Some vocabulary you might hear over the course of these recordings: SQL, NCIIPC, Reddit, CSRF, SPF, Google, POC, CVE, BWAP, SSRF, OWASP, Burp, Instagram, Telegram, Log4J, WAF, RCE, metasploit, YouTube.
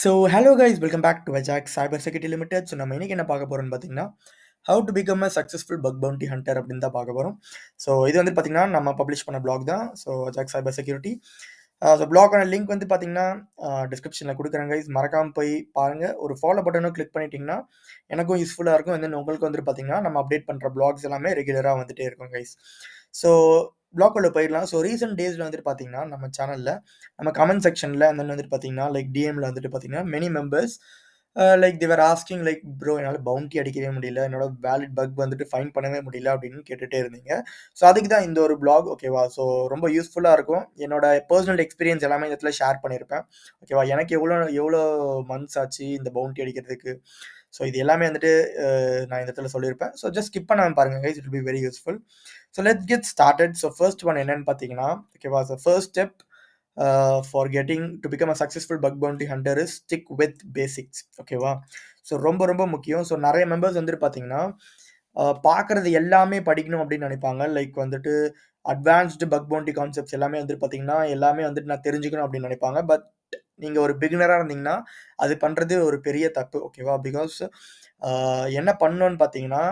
So hello guys, welcome back to AJAK Cybersecurity Limited. So namme enna paaka porom pathina how to become a successful bug bounty hunter abindha paaka porom. So idu vandu pathina nama publish panna blog da. So AJAK Cybersecurity so blog ana link vandu pathina description la kudukuren guys, marakam poi paarenga, oru follow button click pannitingna enakku useful ah irukum. And then ungalku vandu pathina nama update pandra blogs ellame regular ah vandute irukum guys. So blog உள்ள போயிடலாம். So recent டேஸில் வந்துட்டு பார்த்தீங்கன்னா நம்ம சேனலில் நம்ம comment செக்ஷனில் அந்த வந்துட்டு பார்த்தீங்கன்னா லைக் டிஎம்மில் வந்துட்டு பார்த்தீங்கன்னா many members like they're asking like bro என்னால் பவுண்டி அடிக்கவே முடியல, என்னோட வேலிட் பக் வந்துட்டு ஃபைன் பண்ணவே முடியல அப்படின்னு கேட்டுகிட்டே இருந்தீங்க. ஸோ அதுக்கு தான் இந்த ஒரு பிளாக் ஓகேவா. ஸோ ரொம்ப யூஸ்ஃபுல்லாக இருக்கும். என்னோட பர்சனல் எக்ஸ்பீரியன்ஸ் எல்லாமே இந்த இடத்துல ஷேர் பண்ணியிருப்பேன் ஓகேவா. எனக்கு எவ்வளோ மந்த்ஸ் ஆச்சு இந்த பவுண்டி அடிக்கிறதுக்கு, ஸோ இது எல்லாமே வந்துட்டு நான் இந்த இடத்துல சொல்லியிருப்பேன். ஸோ ஜஸ்ட் ஸ்கிப் பண்ணாமல் பாருங்கள் guys, it will be very useful. So let's get started. So first one என்னென்னு பார்த்தீங்கன்னா ஓகேவா, so first step for getting to become a successful bug bounty hunter is stick with basics ஓகேவா. So ரொம்ப ரொம்ப முக்கியம். So நிறைய members வந்துட்டு பார்த்தீங்கன்னா பார்க்குறது எல்லாமே படிக்கணும் அப்படின்னு நினைப்பாங்க. லைக் வந்துட்டு அட்வான்ஸ்டு பக் பவுண்டி கான்செப்ட்ஸ் எல்லாமே வந்துட்டு பார்த்தீங்கன்னா எல்லாமே வந்துட்டு நான் தெரிஞ்சுக்கணும் அப்படின்னு நினைப்பாங்க. பட் நீங்கள் ஒரு பிகினராக இருந்தீங்கன்னா அது பண்ணுறது ஒரு பெரிய தப்பு ஓகேவா. பிகாஸ் என்ன பண்ணணும்னு பார்த்தீங்கன்னா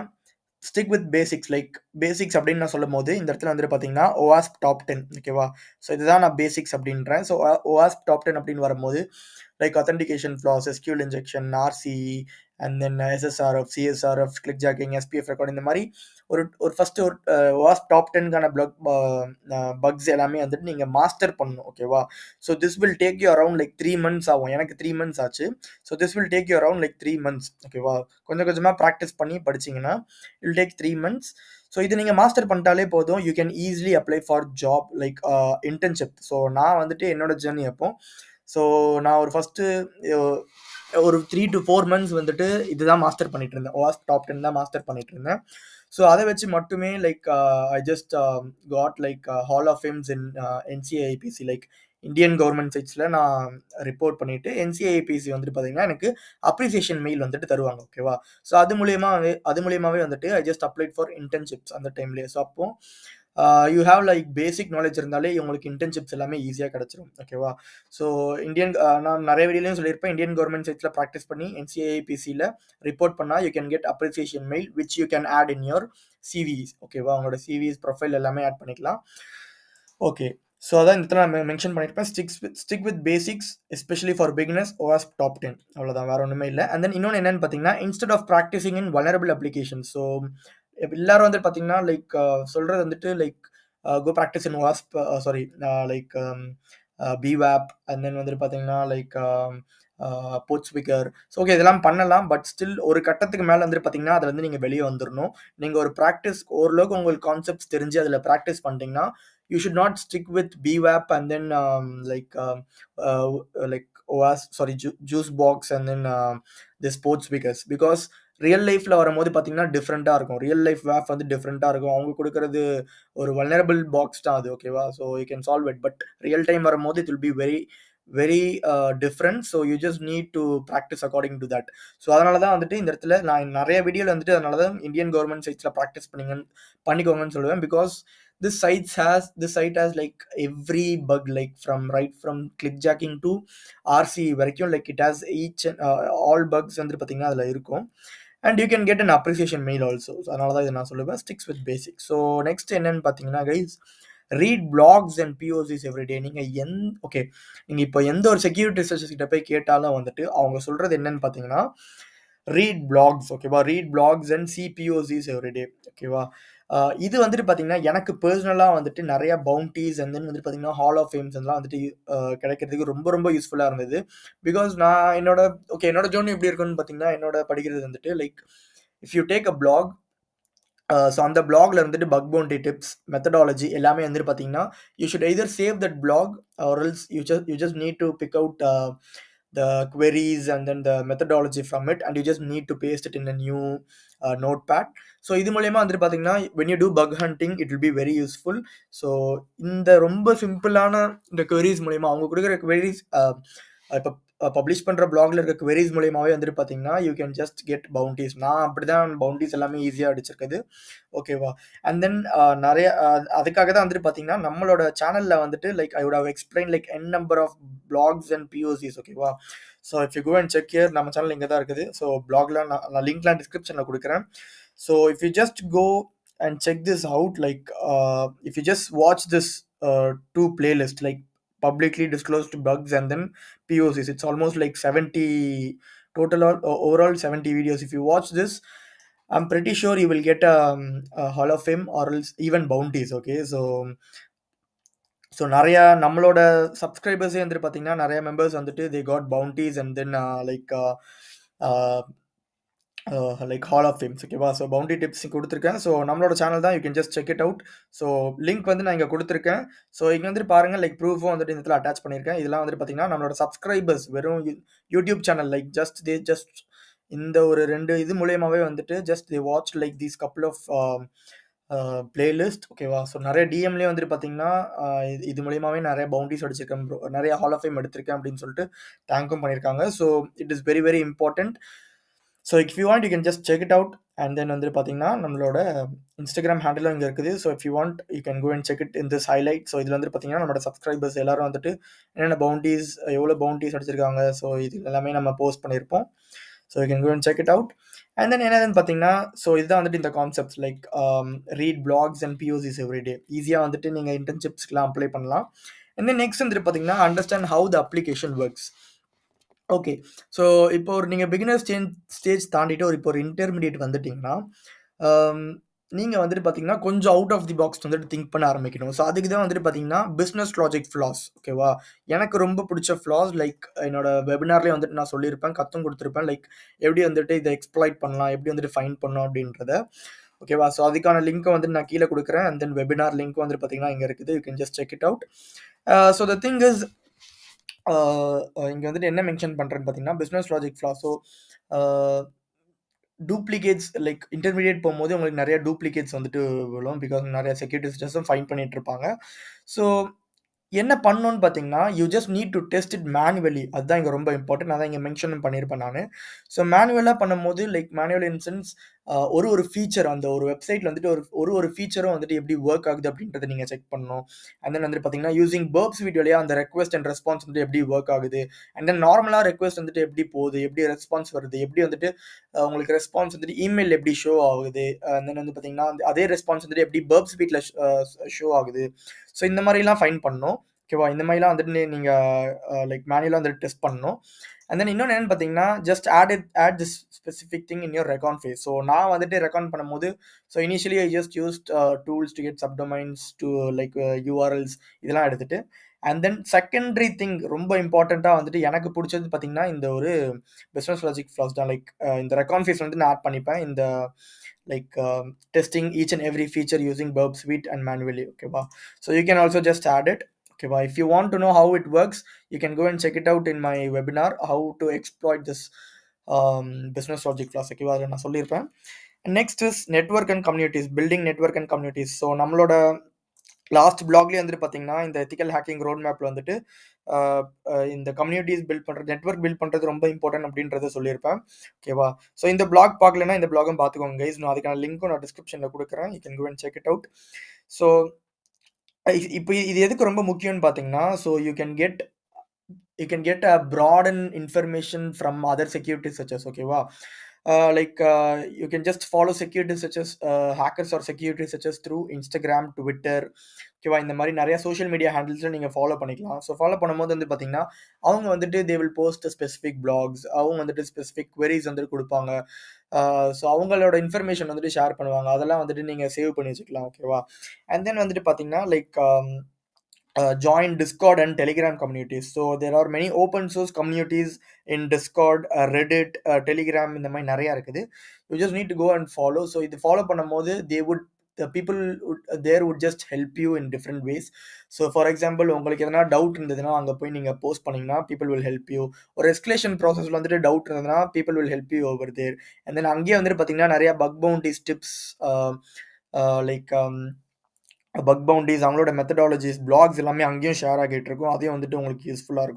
stick with basics. Like basics அப்படின்னு நான் சொல்லும் போது இந்த இடத்துல வந்துட்டு பார்த்தீங்கன்னா OWASP Top 10 ஓகேவா. ஸோ இதுதான் நான் பேசிக்ஸ் அப்படின்றேன். ஸோ OWASP Top 10 அப்படின்னு வரும்போது like authentication flaws, SQL injection, RCE and then SSRF, CSRF, click jogging, SPF record, இந்த மாதிரி ஒரு ஃபஸ்ட்டு ஒரு வாஸ்ப் Top 10க்கான பக்ஸ் எல்லாமே வந்துட்டு நீங்கள் மாஸ்டர் பண்ணணும் ஓகேவா. So this will take you around like 3 months ஆகும். எனக்கு 3 months ஆச்சு. So this will take you around like 3 months ஓகேவா. கொஞ்சம் கொஞ்சமாக ப்ராக்டிஸ் பண்ணி படிச்சிங்கன்னா it will take 3 months. So இது நீங்கள் மாஸ்டர் பண்ணிட்டாலே போதும், you can easily apply for job like internship. So நான் வந்துட்டு என்னோடய ஜேர்னி அப்போ ஸோ நான் ஒரு ஃபஸ்ட்டு ஒரு 3 to 4 months வந்துட்டு இதுதான் மாஸ்டர் பண்ணிட்டு இருந்தேன். OWASP Top 10 தான் மாஸ்டர் பண்ணிட்டு இருந்தேன். ஸோ அதை வச்சு மட்டுமே like I just got like hall of fames in NCIIPC like Indian government சைட்ஸில் நான் ரிப்போர்ட் பண்ணிவிட்டு NCIIPC வந்துட்டு பார்த்தீங்கன்னா எனக்கு அப்ரிசியேஷன் மெயில் வந்துட்டு தருவாங்க ஓகேவா. ஸோ அது மூலியமாகவே வந்துட்டு I just applied for internships அந்த டைம்லேயே. ஸோ அப்போ you have like basic knowledge இருந்தாலே உங்களுக்கு இன்டர்ன்ஷிப்ஸ் எல்லாமே ஈஸியாக கிடச்சிரும் ஓகேவா. ஸோ இந்தியன் நான் நிறைய வீடியோலையும் சொல்லியிருப்பேன், இந்தியன் கவர்மெண்ட் சைட்ஸில் ப்ராக்டிஸ் பண்ணி NCIIPCயில் ரிப்போர்ட் பண்ணால் you can get appreciation mail which you can add in your CVs ஓகேவா. உங்களோட CVs ப்ரொஃபைல் எல்லாமே ஆட் பண்ணிக்கலாம் ஓகே. ஸோ அதான் இந்த நான் மென்ஷன் பண்ணியிருப்பேன், stick with basics especially for beginners OWASP Top 10 அவ்வளோதான், வேறு ஒன்றுமே இல்லை. அண்ட் தென் இன்னொன்று என்னென்னு பார்த்தீங்கன்னா instead of practising in vulnerable application. So எல்லாரும் வந்துட்டு பார்த்தீங்கன்னா லைக் சொல்கிறது வந்துட்டு like go practice in OWASP sorry like BWAP and then வந்துட்டு பார்த்தீங்கன்னா like boat speaker. So okay இதெல்லாம் பண்ணலாம். பட் ஸ்டில் ஒரு கட்டத்துக்கு மேலே வந்துட்டு பார்த்தீங்கன்னா அதில் வந்து நீங்கள் வெளியே வந்துடணும். நீங்கள் ஒரு ப்ராக்டிஸ் ஓரளவுக்கு உங்களுக்கு கான்செப்ட்ஸ் தெரிஞ்சு அதில் ப்ராக்டிஸ் பண்ணிட்டீங்கன்னா you should not stick with BWAP and then like OWASP sorry juice box and then the sports speakers, because real life la varumbodhu pathina different ah irukum. Real life WAF vandu different ah irukum, avanga kudukiradhu or vulnerable box da adu okay va. So you can solve it, but real time varumbodhu it will be very different. So you just need to practice according to that. So அதனால தான் வந்துட்டு இந்த இடத்துல நான் நிறைய வீடியோவில் வந்துட்டு அதனால தான் இந்தியன் கவர்மெண்ட் சைட்ஸில் ப்ராக்டிஸ் பண்ணிக்கோங்கன்னு சொல்லுவேன். Because this site has like every bug, like from clickjacking to RC varaikkum, like it has each and all bugs vandru pathinga adla irukum, and you can get an appreciation mail also. So adala da na solluva sticks with basics. So next enna nu pathinga guys, read blogs and POCs every day. நீங்க இப்போ எந்த ஒரு security researchers கிட்ட போய் கேட்டாலும் வந்துட்டு அவங்க சொல்றது என்னன்னு பாத்தீங்கன்னா read blogs ஓகேவா, read blogs and see POCs every day ஓகேவா. இது வந்துட்டு பார்த்தீங்கன்னா எனக்கு பர்சனலாக வந்துட்டு நிறையா பவுண்டிஸ் அண்ட் தென் வந்துட்டு பார்த்தீங்கன்னா ஹால் ஆஃப் ஃபேம்ஸ் அதெல்லாம் வந்துட்டு கிடைக்கிறதுக்கு ரொம்ப ரொம்ப யூஸ்ஃபுல்லாக இருந்தது. பிகாஸ் நான் என்னோட ஜோனி எப்படி இருக்குன்னு பார்த்தீங்கன்னா என்னோட படிக்கிறது வந்துட்டு like if you take a blog, so அந்த பிளாகில் வந்துட்டு பக் பவுண்டி டிப்ஸ் மெத்தடாலஜி எல்லாமே வந்துட்டு பார்த்தீங்கன்னா you should either save that blog or else you just need to pick out the queries and then the methodology from it, and you just need to paste it in a new notepad. So idu mooliyama andru pathina when you do bug hunting it will be very useful. So inda romba simple ana the queries mooliyama avanga kudukra queries publish pandra blog la irukka queries மூலமாவே வந்து பாத்தீங்கன்னா you can just get bounties. நான் அப்படிதான் bounties எல்லாமே ஈஸியா அடிச்சிருக்குது. ஓகேவா? And then நிறைய அதுக்காக தான் வந்து பாத்தீங்கன்னா நம்மளோட சேனல்ல வந்துட்டு like I would have explained like n number of blogs and POCs. ஓகேவா? So if you go and check here, நம்ம சேனல் இங்க தான் இருக்குது. So blog la நான் link la description la கொடுக்கிறேன். So if you just go and check this out, like if you just watch this two playlist, like publicly disclosed bugs and then POCs, it's almost like 70 total or overall 70 videos. If you watch this, I'm pretty sure you will get a Hall of Fame or else even bounties. Okay, so naraya nammaloda subscribers endru pathina naraya members vandu they got bounties and then like Hall of Fame. Okay, so bounty tips கொடுத்திருக்கேன். So நம்மளோட channel தான், you can just check it out. So link வந்து நான் இங்க கொடுத்திருக்கேன். So இங்க வந்து பாருங்க, like proof வந்து இந்த இடத்துல அட்டாச் பண்ணிருக்கேன். இதெல்லாம் வந்து பாத்தீங்கன்னா நம்மளோட சப்ஸ்கிரைபர்ஸ் வெறும் YouTube channel, like just they just இந்த ஒரு ரெண்டு இது மூலமாவே வந்துட்டு just they watched like these couple of playlist. ஓகேவா? ஸோ நிறைய டிஎம்லேயே வந்துட்டு பார்த்தீங்கன்னா இது மூலியமாகவே நிறைய பவுண்டரிஸ் அடிச்சிருக்கேன், நிறைய ஹால் ஆஃப் ஃபேம் எடுத்திருக்கேன் அப்படின்னு சொல்லிட்டு தேங்க்கும் பண்ணியிருக்காங்க. So it is very very important. So if you want, you can just check it out. And then வந்து பாத்தீங்கன்னா நம்மளோட Instagram handle இங்க இருக்குது. So if you want, you can go and check it in this highlight. So இதுல வந்து பாத்தீங்கன்னா நம்மளோட subscribers எல்லாரும் வந்துட்டு என்னென்ன bounties, எவ்வளவு bounties அடிச்சிருக்காங்க, so இது எல்லாமே நம்ம போஸ்ட் பண்ணிருப்போம். So you can go and check it out. And then என்னன்னு பாத்தீங்கன்னா, so இதுதான் வந்துட்டு இந்த concepts like read blogs and POCs every day. ஈஸியா வந்துட்டு நீங்க இன்டர்ன்ஷிப்ஸ்க்குலாம் அப்ளை பண்ணலாம். And then next வந்து பாத்தீங்கன்னா understand how the application works. Okay, so இப்போ ஒரு நீங்கள் பிகினர் ஸ்டேஜ் தாண்டிட்டு ஒரு இப்போ ஒரு இன்டர்மீடியட் வந்துட்டிங்கன்னா நீங்கள் வந்துட்டு பார்த்தீங்கன்னா கொஞ்சம் அவுட் ஆஃப் தி பாக்ஸ் வந்துட்டு திங்க் பண்ண ஆரம்பிக்கணும். ஸோ அதுக்கு தான் வந்துட்டு பார்த்தீங்கன்னா பிஸ்னஸ் லாஜிக் ஃப்ளாஸ். ஓகேவா? எனக்கு ரொம்ப பிடிச்ச ஃப்ளாஸ், லைக் என்னோட வெபினார்லேயே வந்துட்டு நான் சொல்லியிருப்பேன், கத்தும் கொடுத்துருப்பேன், லைக் எப்படி வந்துட்டு இதை எக்ஸ்ப்ளாய்ட் பண்ணலாம், எப்படி வந்துட்டு ஃபைண்ட் பண்ணலாம் அப்படின்றத. ஓகேவா? ஸோ அதுக்கான லிங்க்கை வந்துட்டு நான் கீழே கொடுக்குறேன். அண்ட் தென் வெபினார் லிங்க் வந்துட்டு பார்த்தீங்கன்னா இங்கே இருக்குது, you can just check it out. So the thing is இங்கே வந்துட்டு என்ன மென்ஷன் பண்ணுறேன்னு பார்த்தீங்கன்னா business logic flaws. So duplicates like intermediate போகும்போது உங்களுக்கு நிறையா டூப்ளிகேட்ஸ் வந்துட்டு விழும், பிகாஸ் நிறையா செக்யூரிட்டி சிஸ்டர்ஸும் ஃபைன் பண்ணிட்டு இருப்பாங்க. ஸோ என்ன பண்ணணும்னு பார்த்தீங்கன்னா you just need to test it manually. அதுதான் இங்கே ரொம்ப இம்பார்ட்டன்ட், அதான் இங்கே மென்ஷன் பண்ணியிருப்பேன் நான். ஸோ மேனுவலாக பண்ணும்போது லைக் மேனுவல் இன் சென்ஸ் ஒரு ஃபீச்சர் அந்த ஒரு வெப்சைட்டில் வந்துட்டு ஒரு ஃபீச்சரும் வந்துட்டு எப்படி ஒர்க் ஆகுது அப்படின்றத நீங்கள் செக் பண்ணணும். அண்ட் தென் வந்துட்டு பார்த்தீங்கன்னா யூசிங் பர்ப்ஸ் வீடியோலையா அந்த ரெக்வஸ்ட் அண்ட் ரெஸ்பான்ஸ் வந்துட்டு எப்படி ஒர்க் ஆகுது, அண்ட் தென் நார்மலாக ரெக்வஸ்ட் வந்துட்டு எப்படி போகுது, எப்படி ரெஸ்பான்ஸ் வருது, எப்படி வந்துட்டு உங்களுக்கு ரெஸ்பான்ஸ் வந்துட்டு இமெயில் எப்படி ஷோ ஆகுது, அண்ட் தென் வந்து பார்த்தீங்கன்னா அதே ரெஸ்பான்ஸ் வந்துட்டு எப்படி பர்ப்ஸ் வீட்டில் ஷோ ஆகுது. ஸோ இந்த மாதிரிலாம் ஃபைன் பண்ணணும். ஓகேவா? இந்த மாதிரிலாம் வந்துட்டு நீங்கள் லைக் மேனுவலாக வந்துட்டு டெஸ்ட் பண்ணணும். அண்ட் தென் இன்னொன்று என்னென்னு பார்த்தீங்கன்னா just add this specific thing in your recon phase. So நான் வந்துட்டு ரெக்கான் பண்ணும்போது so initially I just used tools to get subdomains to like URLs இதெல்லாம் எடுத்துகிட்டு. அண்ட் தென் செகண்டரி திங் ரொம்ப இம்பார்ட்டண்ட்டாக வந்துட்டு எனக்கு பிடிச்சது பார்த்தீங்கன்னா இந்த ஒரு பிஸ்னஸ் லாஜிக் ஃப்ளாஸ் தான். லைக் இந்த ரெக்கான் ஃபேஸ் வந்துட்டு நான் ஆட் பண்ணிப்பேன், இந்த like testing each and every feature using Burp Suite and manually. Okay, wow. So you can also just add it. Okay, wow. If you want to know how it works, you can go and check it out in my webinar, how to exploit this business logic class. Okay, wow. I sollirupen. Next is network and communities, building network and communities. So nammaloda last பிளாக்லேயே வந்துட்டு பார்த்தீங்கன்னா இந்த ethical hacking road மேப்பில் வந்துட்டு இந்த communities build பண்ணுறது, network build பண்ணுறது ரொம்ப இம்பார்ட்டன்ட் அப்படின்றத சொல்லியிருப்பேன். ஓகேவா? ஸோ இந்த பிளாக் பார்க்கலன்னா இந்த பிளாகும் பார்த்துக்கோங்க கைஸ். நான் அதுக்கான லிங்க்கும் நான் டிஸ்கிரிப்ஷனில் கொடுக்குறேன், you can go and check it out. So இப்போ இது எதுக்கு ரொம்ப முக்கியம்னு பார்த்தீங்கன்னா so you can get a broaden information from other security searches. ஓகேவா? Like you can just follow security such as hackers or security such as through Instagram, Twitter. ஓகேவா? இந்த மாதிரி நிறைய சோஷியல் மீடியா ஹேண்டில்ஸில் நீங்கள் ஃபாலோ பண்ணிக்கலாம். ஸோ ஃபாலோ பண்ணும்போது வந்து பார்த்தீங்கன்னா அவங்க வந்துட்டு they will post specific blogs, அவங்க வந்துட்டு ஸ்பெசிஃபிக் குவரிஸ் வந்துட்டு கொடுப்பாங்க. ஸோ அவங்களோட இன்ஃபர்மேஷன் வந்துட்டு ஷேர் பண்ணுவாங்க, அதெல்லாம் வந்துட்டு நீங்கள் சேவ் பண்ணி வச்சுக்கலாம். ஓகேவா? அண்ட் தென் வந்துட்டு பார்த்தீங்கன்னா like join Discord and Telegram communities. So there are many open source communities in Discord, Reddit, Telegram, இந்த மாதிரி நிறைய இருக்குது. You just need to go and follow. So இது follow பண்ணும்போது the people there would just help you in different ways. So for example உங்களுக்கு எதனா doubt இருந்ததுன்னா அங்கே போய் நீங்கள் போஸ்ட் பண்ணிங்கன்னா people will help you. ஒரு எஸ்கலேஷன் ப்ராசஸில் வந்துட்டு டவுட் இருந்ததுன்னா people will help you over there. And then அங்கேயே வந்துட்டு பார்த்தீங்கன்னா நிறையா bug bounties tips like bug bounties, methodologies, blogs, share useful.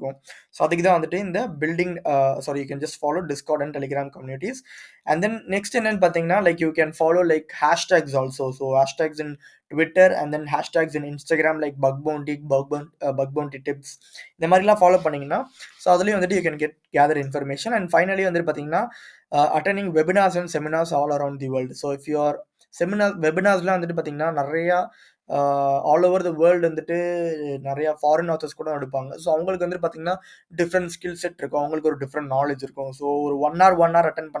So that's in the building. Sorry, you can just follow Discord and Telegram communities. And then next in like you can follow like hashtags also. So hashtags in Twitter and then hashtags in Instagram like bug bounty, bug bounty tips. Then follow panninga. So you can get gather information. And finally, attending webinars and seminars all around the world. So if you are seminars, webinars all over the world foreign authors so different skill set different knowledge so 1 hour attend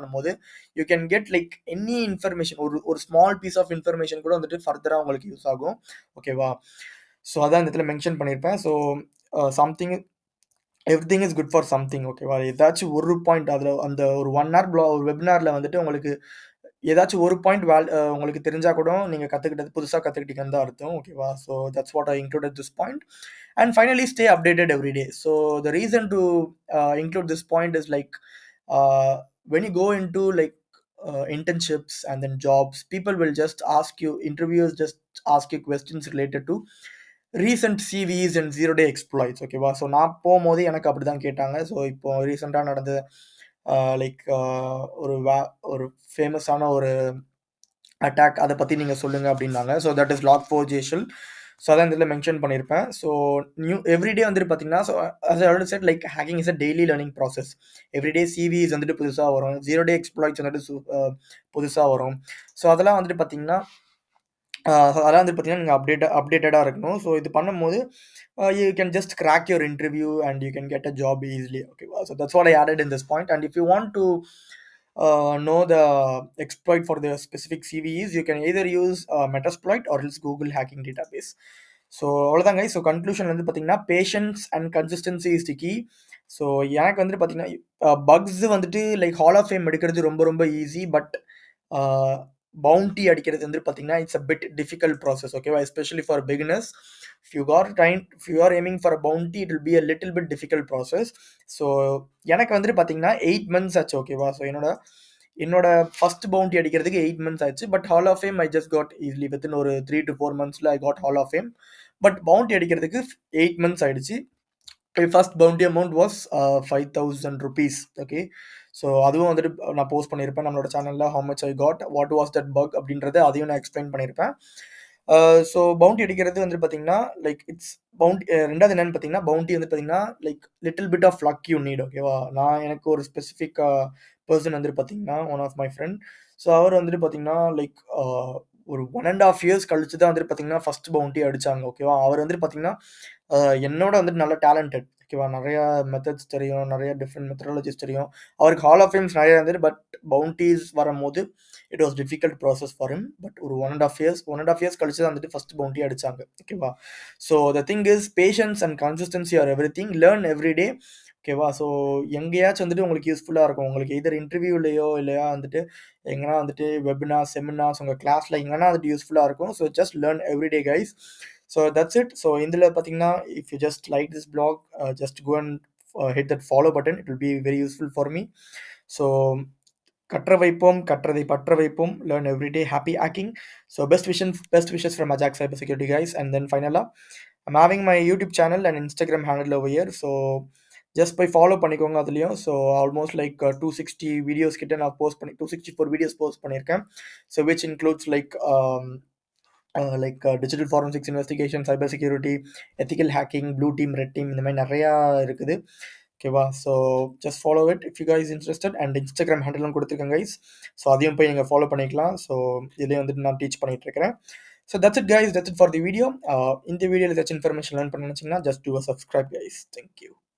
you can get like any information or small piece of information further use okay wow. So that's mentioned so something everything is good for something okay wow. That's one point on the 1 hour blog webinar that's one point okay wow. So that's what I included this point. And finally, stay updated every day. So the reason to include this point is like when you go into like internships and then jobs, people will just ask you interviews, just ask you questions related to recent CVs and zero-day exploits. Okay wow. So now so recent like or famous attack so that is Log4J shell. So then they mentioned so new every day so as I already said like hacking is a daily learning process. Every day CVs and the 0 day exploits and so adala updated so you can just crack your interview and you can get a job easily okay wow. So that's what I added in this point. And if you want to know the exploit for the specific CVEs you can either use Metasploit or else Google hacking database. So all that guys. So conclusion patience and consistency is the key. So bugs like Hall of Fame easy but bounty it's a bit difficult process okay wow. Especially for beginners if you are aiming for a bounty it will be a little bit difficult process. So 8 months okay wow. So first bounty 8 months but Hall of Fame I just got easily within 3 to 4 months I got Hall of Fame but bounty 8 months my first bounty amount was 5,000 rupees okay. So I post on our channel how much I got what was that bug I explain so bounty like it's bounty bounty like little bit of luck you need okay wow. I a specific person one of my friend so our like 1.5 years first bounty okay wow. Talented okay wow. Methods different methodologies our Hall of Fame but bounties it was difficult process for him but 1.5 years first bounty okay wow. So the thing is patience and consistency are everything. Learn every day okay wow. So useful either interview webinar seminars class useful so just learn every day guys. So that's it. So in the if you just like this blog just go and hit that follow button it will be very useful for me. So learn every day happy hacking. So best wishes from AJAK Cybersecurity guys. And then finally I'm having my YouTube channel and Instagram handle over here so just by follow panikonga adliyo so almost like 260 videos kitta na post 264 videos post panirken so which includes like digital forensics investigation cybersecurity ethical hacking blue team red team indha mai nariya irukku okay wow. So just follow it if you guys interested and Instagram handle um koduthirken guys so adiyum poi neenga follow panikalam so idhey vandu na teach panniterren. So that's it guys, that's it for the video. In the video if you have information learn just do a subscribe guys. Thank you.